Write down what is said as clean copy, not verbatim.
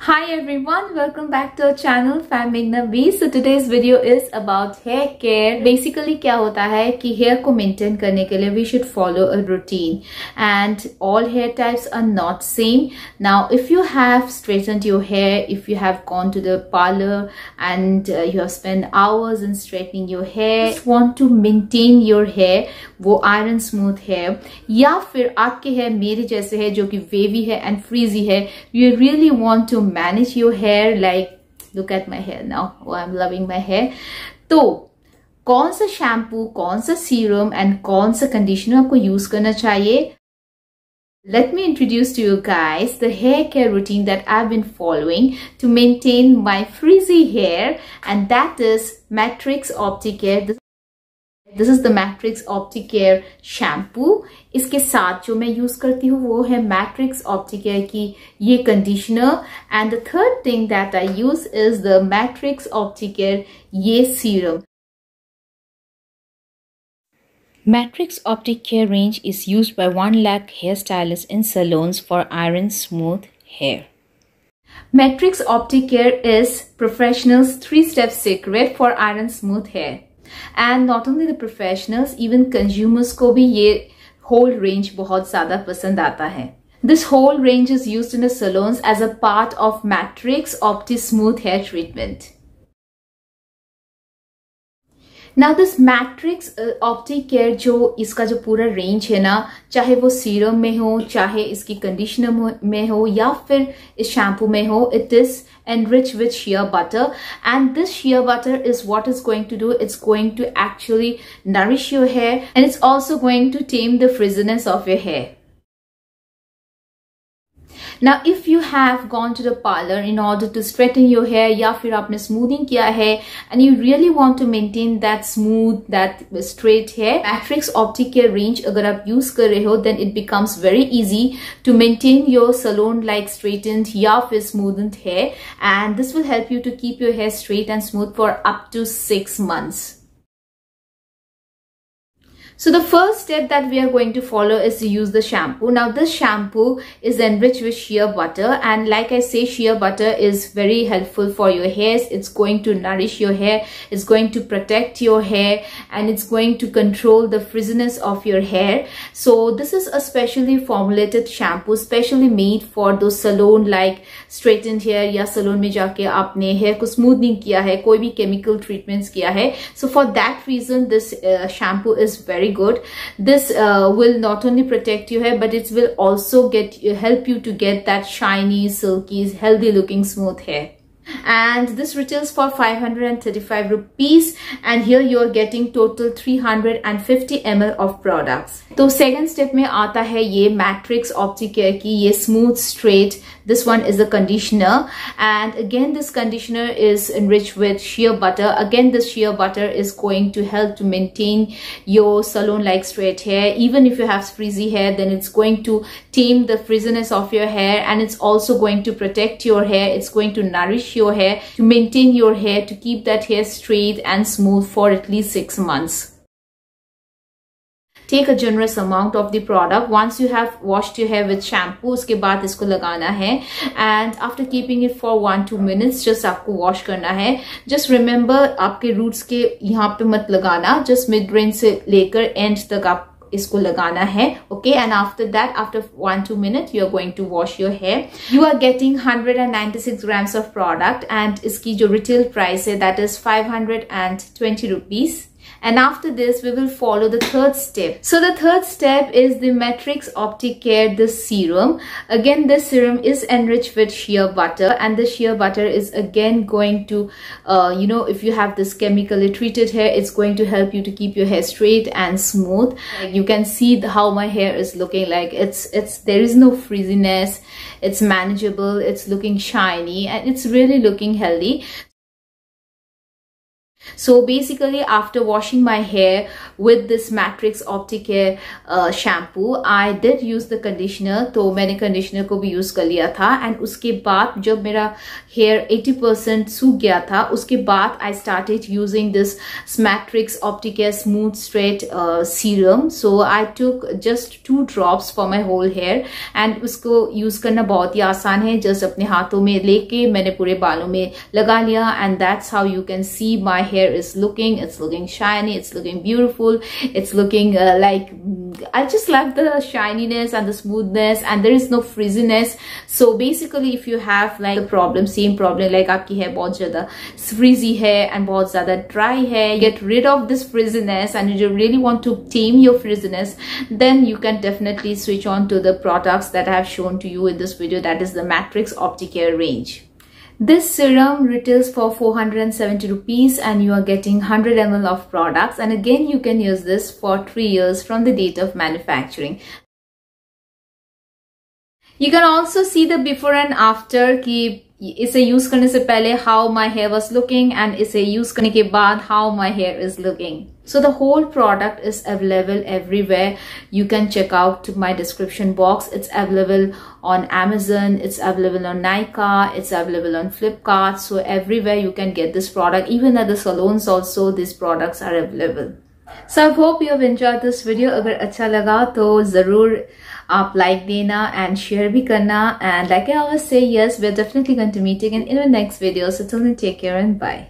Hi everyone, welcome back to our channel Fam Meghna. So today's video is about hair care. Basically क्या होता है कि hair को maintain करने के लिए we should follow a routine and all hair types are not same. Now if you have straightened your hair, if you have gone to the parlor and you have spent hours in straightening your hair, just want to maintain your hair, वो iron smooth hair या फिर आपके hair मेरे जैसे है जो कि wavy है and frizzy है, you really want to manage your hair. Like look at my hair now, oh I'm loving my hair. तो कौन सा शैम्पू, कौन सा सीरम and कौन सा कंडीशनर आपको यूज करना चाहिए? Let me introduce to you guys the hair care routine that I've been following to maintain my frizzy hair, and that is Matrix Opticare. This is the Matrix Opticare shampoo. इसके साथ जो मैं use करती हूँ वो है Matrix Opticare की ये conditioner, and the third thing that I use is the Matrix Opticare ये serum. Matrix Opticare range is used by 1 lakh hairstylists in salons for iron smooth hair. Matrix Opticare is professionals' 3-step secret for iron smooth hair. And not only the professionals, even consumers को भी ये whole range बहुत ज़्यादा पसंद आता है. This whole range is used in the salons as a part of Matrix Opti Smooth Hair Treatment. Now this Matrix Opticare जो इसका जो पूरा range है ना, चाहे वो serum में हो, चाहे इसकी conditioner में हो या फिर इस shampoo में हो, it is enriched with shea butter, and this shea butter is what it's going to do. It's going to actually nourish your hair and it's also going to tame the frizziness of your hair. Now if you have gone to the parlor in order to straighten your hair या फिर आपने smoothing किया है and you really want to maintain that smooth, that straight hair, Matrix Opticare range अगर आप use कर रहे हो then it becomes very easy to maintain your salon like straightened या फिर smoothened hair, and this will help you to keep your hair straight and smooth for up to 6 months. So the first step that we are going to follow is to use the shampoo. Now this shampoo is enriched with shea butter, and like I say, shea butter is very helpful for your hairs. It's going to nourish your hair, it's going to protect your hair, and it's going to control the frizziness of your hair. So this is a specially formulated shampoo, specially made for those salon like straightened hair या salon में जाके आपने hair को smoothing किया है, कोई भी chemical treatments किया है. So for that reason this shampoo is very good. This will not only protect your hair but it will also help you to get that shiny, silky, healthy looking smooth hair. And this retails for 535 rupees, and here you are getting total 350 ml of products. तो second step में आता है ये Matrix Opticare की ये smooth straight. This one is the conditioner, and again this conditioner is enriched with shea butter. Again this shea butter is going to help to maintain your salon like straight hair. Even if you have frizzy hair then it's going to tame the frizziness of your hair, and it's also going to protect your hair. It's going to nourish your hair, to maintain your hair, to keep that hair straight and smooth for at least 6 months. Take a generous amount of the product. Once you have washed your hair with shampoo, उसके बाद इसको लगाना है, and after keeping it for 1-2 minutes just आपको wash करना है. Just remember आपके roots के यहाँ पे मत लगाना, just midbrain से लेकर end तक आप इसको लगाना है, okay? And after that, after 1-2 minutes, you are going to wash your hair. You are getting 196 grams of product, and इसकी जो retail price है, that is 520 rupees. And after this, we will follow the third step. So the third step is the Matrix Opticare, the serum. Again, this serum is enriched with shea butter, and the shea butter is again going to, you know, if you have this chemically treated hair, it's going to help you to keep your hair straight and smooth. You can see how my hair is looking like. It's there is no frizziness. It's manageable. It's looking shiny, and it's really looking healthy. So basically, after washing my hair with this Matrix Opticare shampoo, I did use the conditioner. तो मैंने conditioner को भी use कर लिया था, and उसके बाद जब मेरा hair 80% सूख गया था, उसके बाद I started using this Matrix Opticare Smooth Straight serum. So I took just 2 drops for my whole hair, and उसको use करना बहुत ही आसान है. Just अपने हाथों में लेके मैंने पूरे बालों में लगा लिया, and that's how you can see my hair is looking. It's looking shiny, it's looking beautiful, it's looking like I just love the shininess and the smoothness, and there is no frizziness. So basically, if you have like the problem, same problem like aapki hair bahut zyada frizzy hai and bahut zyada dry hair, get rid of this frizziness, and you really want to tame your frizziness, then you can definitely switch on to the products that I have shown to you in this video, that is the Matrix Opticare range. This serum retails for 470 rupees, and you are getting 100 ml of products, and again you can use this for 3 years from the date of manufacturing. You can also see the before and after ki इसे use करने से पहले how my hair was looking, and इसे use करने के बाद how my hair is looking. So the whole product is available everywhere. You can check out my description box. It's available on Amazon, it's available on Nykaa, it's available on Flipkart. So everywhere you can get this product. Even at the salons also these products are available. So I hope you have enjoyed this video. अगर अच्छा लगा तो जरूर आप like देना and share भी करना, and like I always say, yes, we're definitely going to meet again in our next video. So till then, take care and bye.